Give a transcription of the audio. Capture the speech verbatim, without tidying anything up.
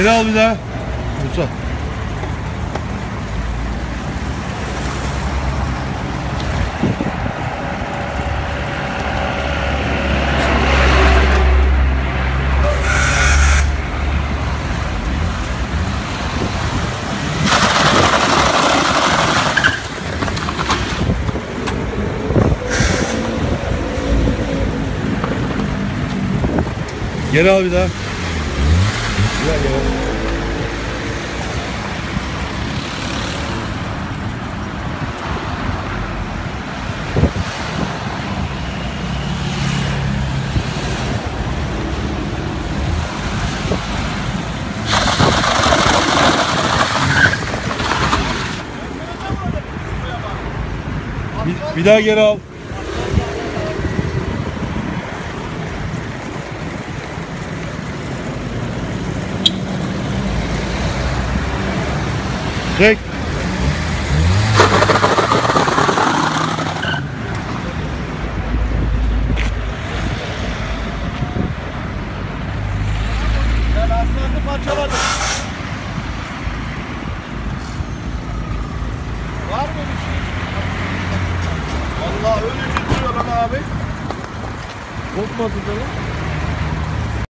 Geri al bir daha. Musa. Geri al bir daha. Güzel gel. Bir, bir daha geri al. Çek. Ben aslanı parçaladım. Var mı bir şey? Vallahi öyle gidiyor lan abi. Kopmadı da lan.